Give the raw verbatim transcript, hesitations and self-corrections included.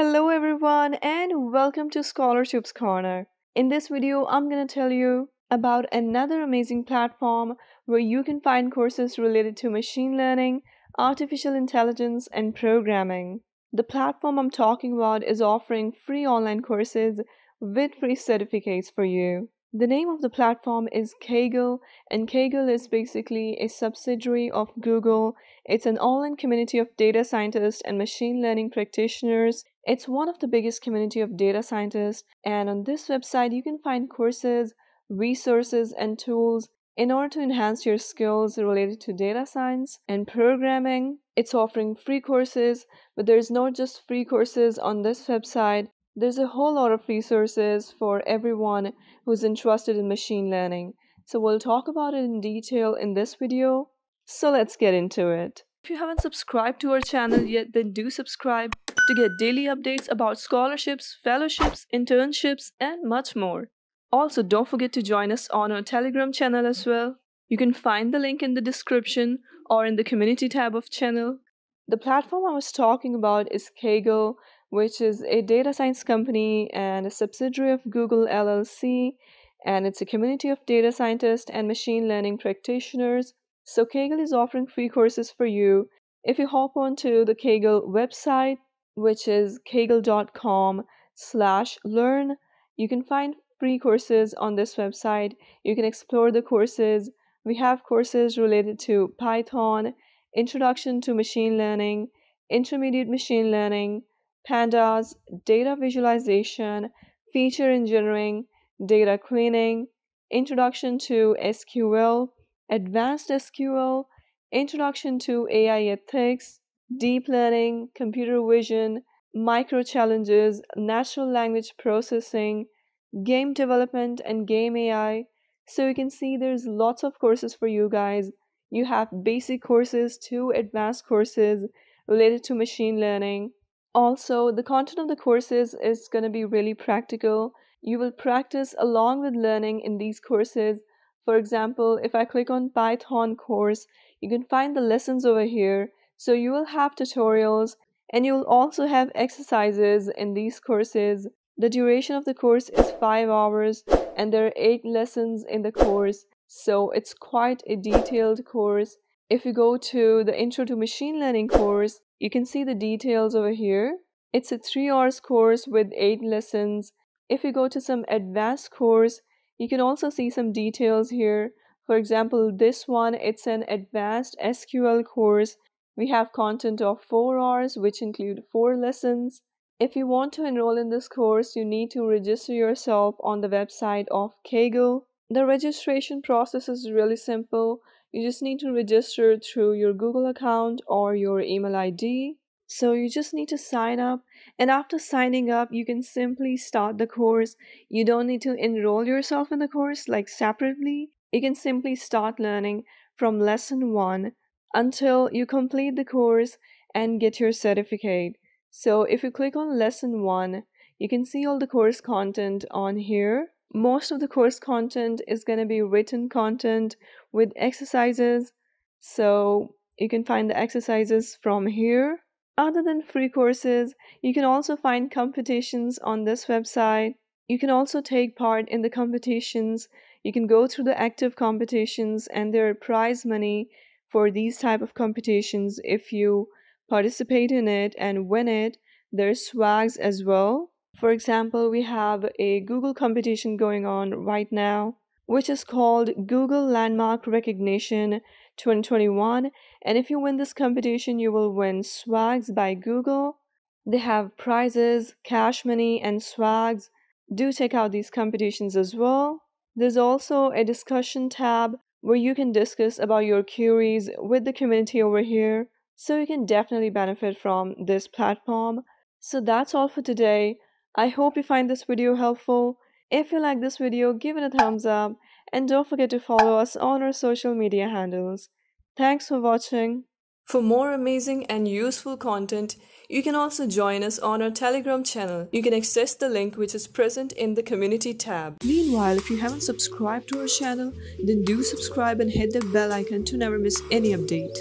Hello everyone and welcome to Scholarships Corner. In this video, I'm gonna tell you about another amazing platform where you can find courses related to machine learning, artificial intelligence, and programming. The platform I'm talking about is offering free online courses with free certificates for you. The name of the platform is Kaggle, and Kaggle is basically a subsidiary of Google. It's an online community of data scientists and machine learning practitioners. It's one of the biggest community of data scientists, and on this website you can find courses, resources, and tools in order to enhance your skills related to data science and programming. It's offering free courses, but there's not just free courses on this website. There's a whole lot of resources for everyone who's interested in machine learning. So we'll talk about it in detail in this video. So let's get into it. If you haven't subscribed to our channel yet, then do subscribe to get daily updates about scholarships, fellowships, internships, and much more. Also, don't forget to join us on our Telegram channel as well. You can find the link in the description or in the community tab of channel. The platform I was talking about is Kaggle, which is a data science company and a subsidiary of Google L L C, and it's a community of data scientists and machine learning practitioners. So Kaggle is offering free courses for you. If you hop onto the Kaggle website, which is kaggle dot com slash learn. You can find free courses on this website. You can explore the courses. We have courses related to Python, Introduction to Machine Learning, Intermediate Machine Learning, Pandas, Data Visualization, Feature Engineering, Data Cleaning, Introduction to S Q L, Advanced S Q L, Introduction to A I Ethics, Deep Learning, Computer Vision, Micro Challenges, Natural Language Processing, Game Development, and Game A I. So you can see there's lots of courses for you guys. You have basic courses to advanced courses related to machine learning. Also, the content of the courses is going to be really practical. You will practice along with learning in these courses. For example, if I click on Python course, you can find the lessons over here. So you will have tutorials and you will also have exercises in these courses. The duration of the course is five hours and there are eight lessons in the course. So it's quite a detailed course. If you go to the Intro to Machine Learning course, you can see the details over here. It's a three hours course with eight lessons. If you go to some advanced course, you can also see some details here. For example, this one, it's an advanced S Q L course. We have content of four hours, which include four lessons. If you want to enroll in this course, you need to register yourself on the website of Kaggle. The registration process is really simple. You just need to register through your Google account or your email I D. So you just need to sign up. And after signing up, you can simply start the course. You don't need to enroll yourself in the course like separately. You can simply start learning from lesson one until you complete the course and get your certificate. So if you click on lesson one, you can see all the course content on here. Most of the course content is going to be written content with exercises. So you can find the exercises from here. Other than free courses, you can also find competitions on this website. You can also take part in the competitions. You can go through the active competitions and there are prize money for these type of competitions. If you participate in it and win it, there's swags as well. For example, we have a Google competition going on right now, which is called Google Landmark Recognition twenty twenty-one. And if you win this competition, you will win swags by Google. They have prizes, cash money, and swags. Do check out these competitions as well. There's also a discussion tab where you can discuss about your queries with the community over here. So you can definitely benefit from this platform. So that's all for today. I hope you find this video helpful. If you like this video, give it a thumbs up and don't forget to follow us on our social media handles. Thanks for watching. For more amazing and useful content, you can also join us on our Telegram channel. You can access the link which is present in the community tab. Meanwhile, if you haven't subscribed to our channel, then do subscribe and hit the bell icon to never miss any update.